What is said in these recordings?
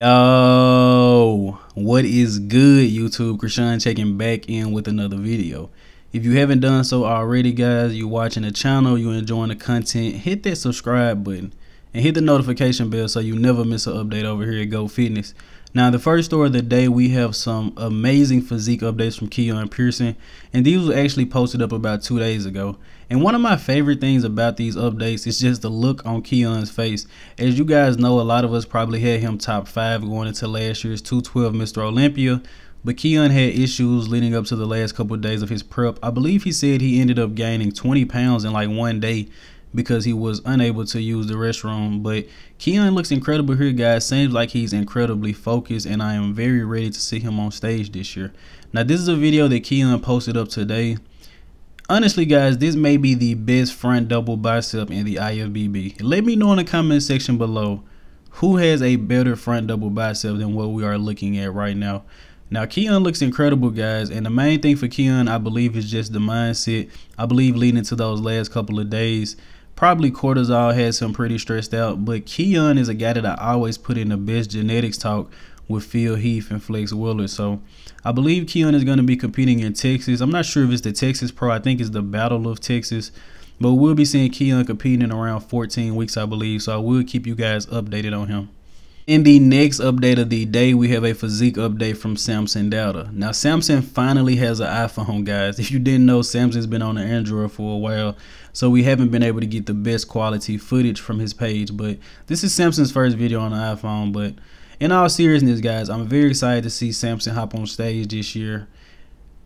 Yo, what is good, YouTube? Kryshun checking back in with another video. If you haven't done so already, guys, you're watching the channel, you're enjoying the content, hit that subscribe button and hit the notification bell so you never miss an update over here at Go Fitness. Now, the first story of the day, we have some amazing physique updates from Keone Pearson, and these were actually posted up about 2 days ago. And one of my favorite things about these updates is just the look on Keone's face. As you guys know, a lot of us probably had him top 5 going into last year's 212 Mr. Olympia, but Keone had issues leading up to the last couple of days of his prep. I believe he said he ended up gaining 20 pounds in like one day because he was unable to use the restroom. But Keone looks incredible here, guys. Seems like he's incredibly focused, and I am very ready to see him on stage this year. Now, this is a video that Keone posted up today. Honestly, guys, this may be the best front double bicep in the IFBB. Let me know in the comment section below who has a better front double bicep than what we are looking at right now. Now, Keone looks incredible, guys, and the main thing for Keone, I believe, is just the mindset. I believe leading to those last couple of days, probably cortisol has him pretty stressed out, but Keone is a guy that I always put in the best genetics talk with Phil Heath and Flex Wheeler. So I believe Keone is going to be competing in Texas. I'm not sure if it's the Texas Pro. I think it's the Battle of Texas. But we'll be seeing Keone competing in around 14 weeks, I believe. So I will keep you guys updated on him. In the next update of the day, we have a physique update from Samson Dauda. Now, Samson finally has an iPhone, guys. If you didn't know, Samson's been on the Android for a while, so we haven't been able to get the best quality footage from his page. But this is Samson's first video on the iPhone. But in all seriousness, guys, I'm very excited to see Samson hop on stage this year.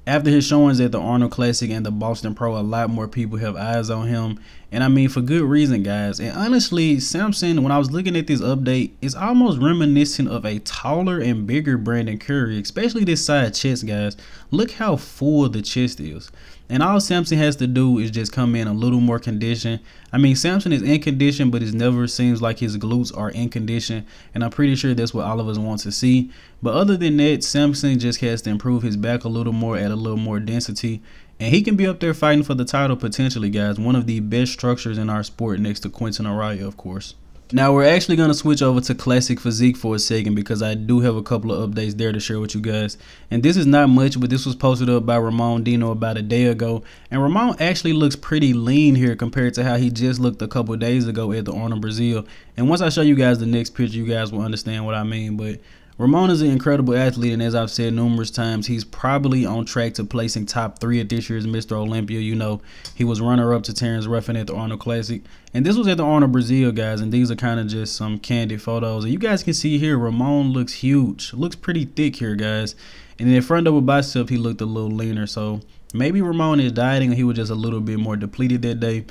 After his showings at the Arnold Classic and the Boston Pro, a lot more people have eyes on him. And I mean, for good reason, guys. And honestly, Samson, when I was looking at this update, is almost reminiscent of a taller and bigger Brandon Curry, especially this side chest, guys. Look how full the chest is. And all Samson has to do is just come in a little more condition. I mean, Samson is in condition, but it never seems like his glutes are in condition. And I'm pretty sure that's what all of us want to see. But other than that, Samson just has to improve his back a little more, add a little more density. And he can be up there fighting for the title potentially, guys. One of the best structures in our sport next to Quinton Eriya, of course. Now, we're actually going to switch over to classic physique for a second because I do have a couple of updates there to share with you guys. And this is not much, but this was posted up by Ramon Dino about a day ago. And Ramon actually looks pretty lean here compared to how he just looked a couple of days ago at the Arnold Brazil. And once I show you guys the next picture, you guys will understand what I mean. But Ramon is an incredible athlete, and as I've said numerous times, he's probably on track to placing top 3 at this year's Mr. Olympia. You know, he was runner-up to Terrence Ruffin at the Arnold Classic. And this was at the Arnold Brazil, guys, and these are kind of just some candid photos. And you guys can see here, Ramon looks huge, looks pretty thick here, guys. And in front double bicep, he looked a little leaner. So maybe Ramon is dieting, or he was just a little bit more depleted that day.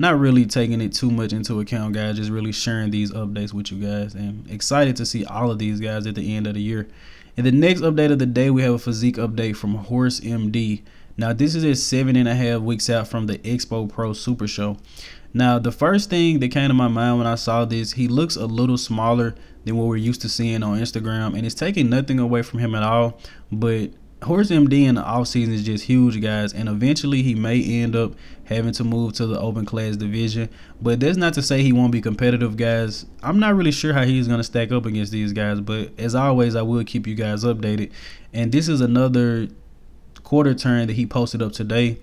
Not really taking it too much into account, guys, just really sharing these updates with you guys, and excited to see all of these guys at the end of the year. In the next update of the day, we have a physique update from Horse MD. Now, this is at 7.5 weeks out from the Expo Pro Super Show. Now, the first thing that came to my mind when I saw this, he looks a little smaller than what we're used to seeing on Instagram, and it's taking nothing away from him at all, but Horse MD in the offseason is just huge, guys, and eventually he may end up having to move to the open class division. But that's not to say he won't be competitive, guys. I'm not really sure how he's going to stack up against these guys, but as always, I will keep you guys updated. And this is another quarter turn that he posted up today.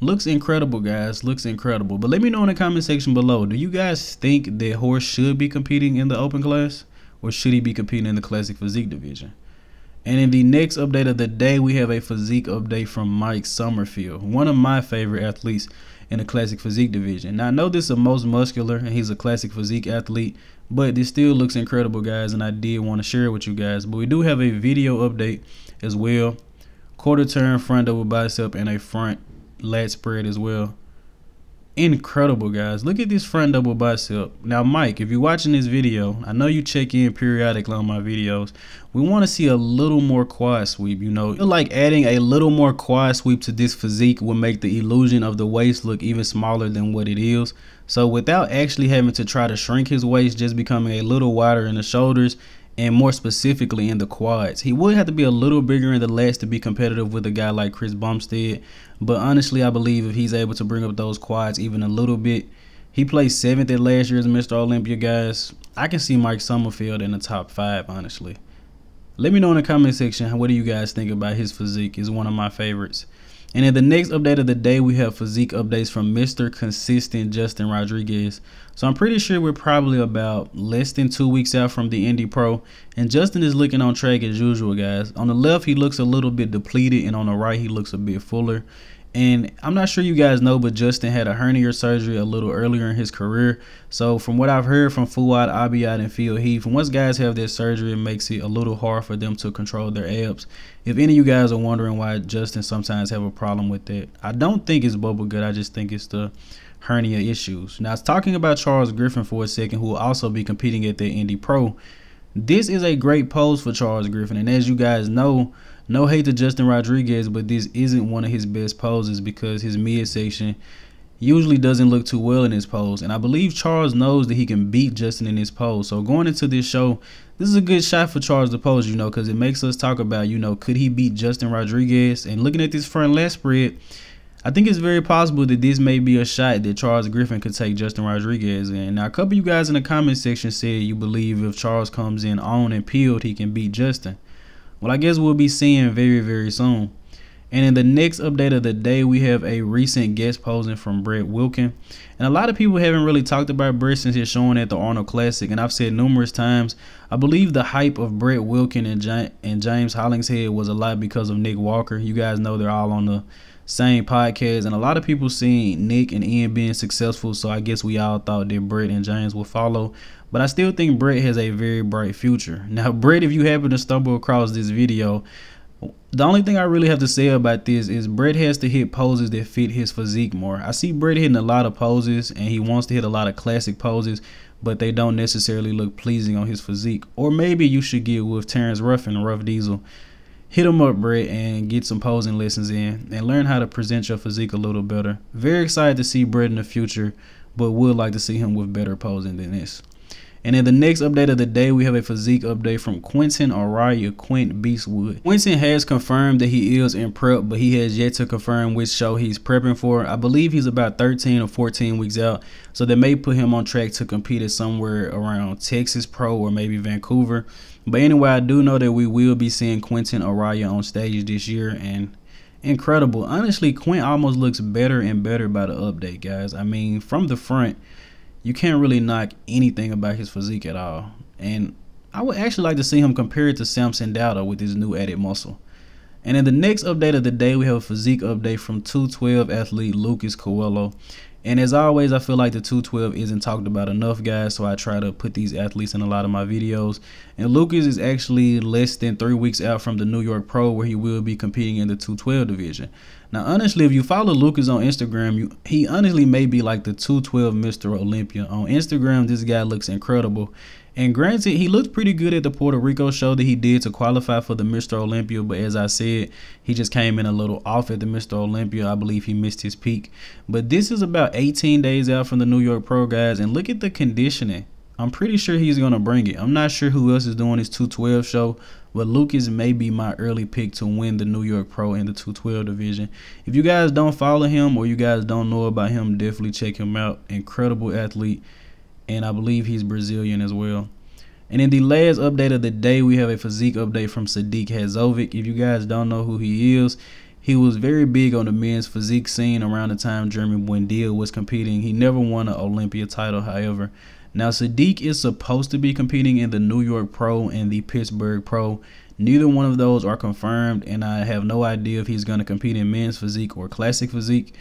Looks incredible, guys, looks incredible. But let me know in the comment section below, do you guys think that Horse should be competing in the open class, or should he be competing in the classic physique division? And in the next update of the day, we have a physique update from Mike Sommerfeld, one of my favorite athletes in the classic physique division. Now, I know this is the most muscular, and he's a classic physique athlete, but this still looks incredible, guys, and I did want to share it with you guys. But we do have a video update as well, quarter turn, front double bicep, and a front lat spread as well. Incredible, guys, look at this front double bicep. Now, Mike, if you're watching this video, I know you check in periodically on my videos. We want to see a little more quad sweep. You know, I feel like adding a little more quad sweep to this physique will make the illusion of the waist look even smaller than what it is. So without actually having to try to shrink his waist, just becoming a little wider in the shoulders, and more specifically in the quads. He would have to be a little bigger in the lats to be competitive with a guy like Chris Bumstead. But honestly, I believe if he's able to bring up those quads even a little bit, He placed 7th at last year's Mr. Olympia, guys. I can see Mike Sommerfeld in the top 5, honestly. Let me know in the comment section, what do you guys think about his physique? It's one of my favorites. And in the next update of the day, we have physique updates from Mr. Consistent Justin Rodriguez. So I'm pretty sure we're probably about less than 2 weeks out from the Indy Pro. And Justin is looking on track as usual, guys. On the left, he looks a little bit depleted, and on the right, he looks a bit fuller. And I'm not sure you guys know, but Justin had a hernia surgery a little earlier in his career. So from what I've heard from Fuad Abiyad and Phil Heath, once guys have that surgery, it makes it a little hard for them to control their abs. If any of you guys are wondering why Justin sometimes have a problem with that, I don't think it's bubble gut. I just think it's the hernia issues. Now, it's talking about Charles Griffen for a second, who will also be competing at the Indy Pro. This is a great pose for Charles Griffen, and as you guys know, no hate to Justin Rodriguez, but this isn't one of his best poses because his midsection usually doesn't look too well in his pose. And I believe Charles knows that he can beat Justin in his pose. So going into this show, this is a good shot for Charles to pose, you know, because it makes us talk about, you know, could he beat Justin Rodriguez? And looking at this front left spread, I think it's very possible that this may be a shot that Charles Griffen could take Justin Rodriguez in. Now, a couple of you guys in the comment section said you believe if Charles comes in on and peeled, he can beat Justin. Well, I guess we'll be seeing very, very soon. And in the next update of the day, we have a recent guest posing from Brett Wilkin. And a lot of people haven't really talked about Brett since his showing at the Arnold Classic. And I've said numerous times, I believe the hype of Brett Wilkin and James Hollingshead was a lot because of Nick Walker. You guys know they're all on the same podcast, and a lot of people seen Nick and Ian being successful, so I guess we all thought that Brett and James will follow, but I still think Brett has a very bright future. Now, Brett, if you happen to stumble across this video, the only thing I really have to say about this is Brett has to hit poses that fit his physique more. I see Brett hitting a lot of poses, and he wants to hit a lot of classic poses, but they don't necessarily look pleasing on his physique. Or maybe you should get with Terrence Ruffin and Ruffin Diesel. Hit them up, Brett, and get some posing lessons in and learn how to present your physique a little better. Very excited to see Brett in the future, but would like to see him with better posing than this. And in the next update of the day, we have a physique update from Quinton Eriya, Quint Beastwood. Quinton has confirmed that he is in prep, but he has yet to confirm which show he's prepping for. I believe he's about 13 or 14 weeks out, so they may put him on track to compete at somewhere around Texas Pro or maybe Vancouver. But anyway, I do know that we will be seeing Quinton Eriya on stage this year, and incredible. Honestly, Quint almost looks better and better by the update, guys. I mean, from the front, you can't really knock anything about his physique at all. And I would actually like to see him compared to Samson Dauda with his new added muscle. And in the next update of the day, we have a physique update from 212 athlete Lucas Coelho. And as always, I feel like the 212 isn't talked about enough, guys, so I try to put these athletes in a lot of my videos. And Lucas is actually less than 3 weeks out from the New York Pro, where he will be competing in the 212 division. Now, honestly, if you follow Lucas on Instagram, he honestly may be like the 212 Mr. Olympia. On Instagram, this guy looks incredible. And granted, he looked pretty good at the Puerto Rico show that he did to qualify for the Mr. Olympia. But as I said, he just came in a little off at the Mr. Olympia. I believe he missed his peak. But this is about 18 days out from the New York Pro, guys. And look at the conditioning. I'm pretty sure he's going to bring it. I'm not sure who else is doing his 212 show, but Lucas may be my early pick to win the New York Pro in the 212 division. If you guys don't follow him or you guys don't know about him, definitely check him out. Incredible athlete. And I believe he's Brazilian as well. And in the last update of the day, we have a physique update from Sadiq Hazovic. If you guys don't know who he is, he was very big on the men's physique scene around the time Jeremy Buendia was competing. He never won an Olympia title, however. Now, Sadiq is supposed to be competing in the New York Pro and the Pittsburgh Pro. Neither one of those are confirmed, and I have no idea if he's going to compete in men's physique or classic physique.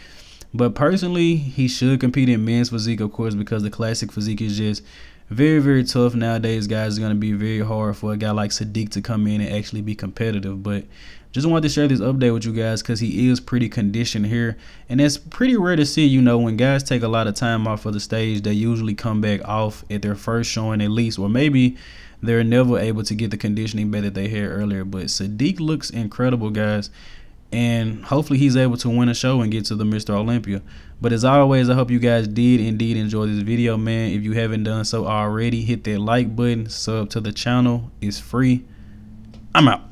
But personally, he should compete in men's physique, of course, because the classic physique is just very, very tough nowadays, guys. It's going to be very hard for a guy like Sadiq to come in and actually be competitive. But just wanted to share this update with you guys because he is pretty conditioned here. And that's pretty rare to see, you know, when guys take a lot of time off of the stage, they usually come back off at their first showing at least, or maybe they're never able to get the conditioning back that they had earlier. But Sadiq looks incredible, guys. And hopefully he's able to win a show and get to the Mr. Olympia. But as always, I hope you guys did indeed enjoy this video, man. If you haven't done so already, hit that like button, sub to the channel. It's free. I'm out.